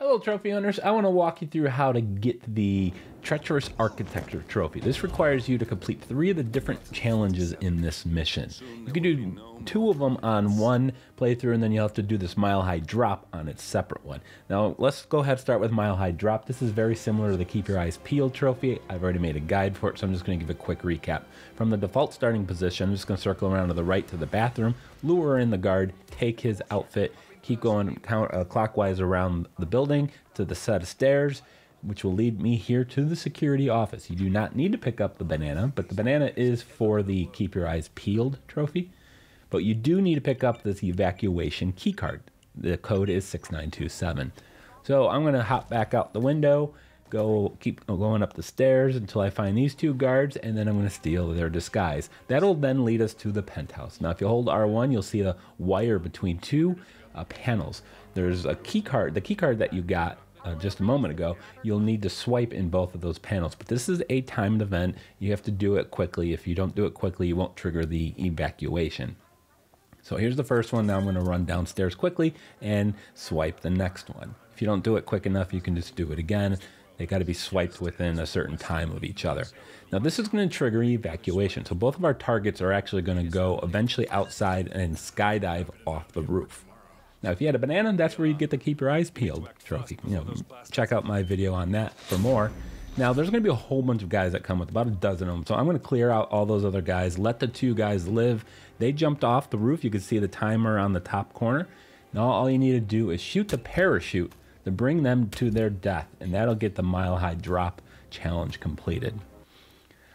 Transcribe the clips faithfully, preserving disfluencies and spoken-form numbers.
Hello trophy owners, I want to walk you through how to get the Treacherous Architecture Trophy. This requires you to complete three of the different challenges in this mission. You can do two of them on one playthrough and then you'll have to do this Mile High Drop on its separate one. Now let's go ahead and start with Mile High Drop. This is very similar to the Keep Your Eyes Peeled Trophy. I've already made a guide for it, so I'm just going to give a quick recap. From the default starting position, I'm just going to circle around to the right to the bathroom, lure in the guard, take his outfit, keep going count, uh, clockwise around the building to the set of stairs, which will lead me here to the security office. You do not need to pick up the banana, but the banana is for the Keep Your Eyes Peeled trophy. But you do need to pick up this evacuation key card. The code is six nine two seven. So I'm going to hop back out the window, go keep going up the stairs until I find these two guards, and then I'm going to steal their disguise. That'll then lead us to the penthouse. Now if you hold R one, you'll see a wire between two uh, panels. There's a key card, the key card that you got uh, just a moment ago. You'll need to swipe in both of those panels, but this is a timed event. You have to do it quickly. If you don't do it quickly, you won't trigger the evacuation. So here's the first one. Now I'm going to run downstairs quickly and swipe the next one. If you don't do it quick enough, you can just do it again. They got to be swiped within a certain time of each other. Now this is going to trigger evacuation. So both of our targets are actually going to go eventually outside and skydive off the roof. Now if you had a banana, that's where you'd get the Keep Your Eyes Peeled trophy. You know, check out my video on that for more. Now there's going to be a whole bunch of guys that come with, about a dozen of them. So I'm going to clear out all those other guys, let the two guys live. They jumped off the roof. You can see the timer on the top corner. Now all you need to do is shoot the parachute to bring them to their death, and that'll get the Mile High Drop challenge completed.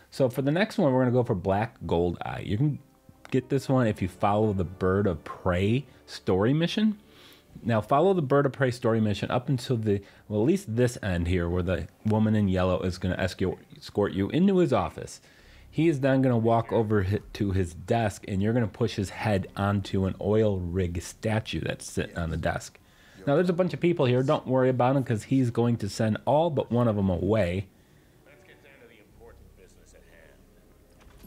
So for the next one, we're going to go for Black Gold Eye. You can get this one if you follow the Bird of Prey story mission. Now follow the Bird of Prey story mission up until the, well, at least this end here, where the woman in yellow is going to escort you into his office. He is then going to walk over to his desk, and you're going to push his head onto an oil rig statue that's sitting on the desk. Now there's a bunch of people here, don't worry about him because he's going to send all but one of them away. Let's get down to the important business at hand.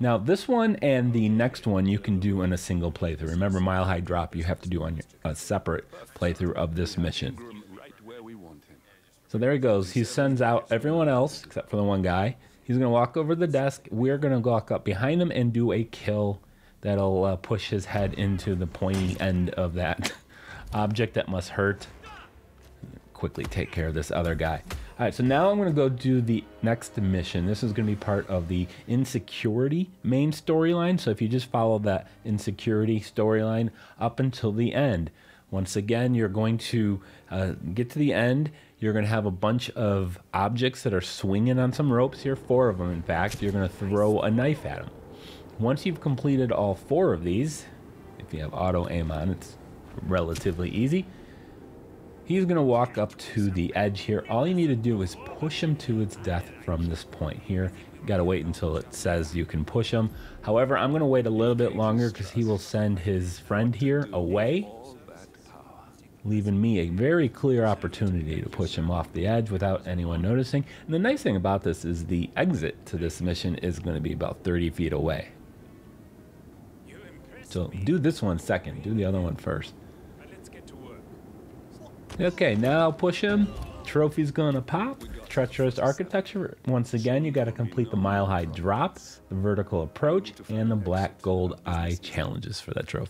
Now this one and the next one you can do in a single playthrough. Remember, Mile High Drop you have to do on your, a separate playthrough of this mission. So there he goes, he sends out everyone else except for the one guy. He's going to walk over to the desk, we're going to walk up behind him and do a kill that'll uh, push his head into the pointy end of that object that must hurt. Quickly take care of this other guy. All right, so now I'm going to go do the next mission. This is going to be part of the Insecurity main storyline. So if you just follow that Insecurity storyline up until the end, once again, you're going to uh, get to the end. You're going to have a bunch of objects that are swinging on some ropes here, four of them in fact. You're going to throw a knife at them. Once you've completed all four of these, if you have auto aim on, it's relatively easy. He's going to walk up to the edge here. All you need to do is push him to its death from this point here. You got to wait until it says you can push him. However, I'm going to wait a little bit longer because he will send his friend here away, leaving me a very clear opportunity to push him off the edge without anyone noticing. And the nice thing about this is the exit to this mission is going to be about thirty feet away. So do this one second, do the other one first. Okay, now push him. Trophy's gonna pop. Treacherous Architecture. Once again, you gotta complete the Mile High Drop, the Vertical Approach, and the Black Gold Eye challenges for that trophy.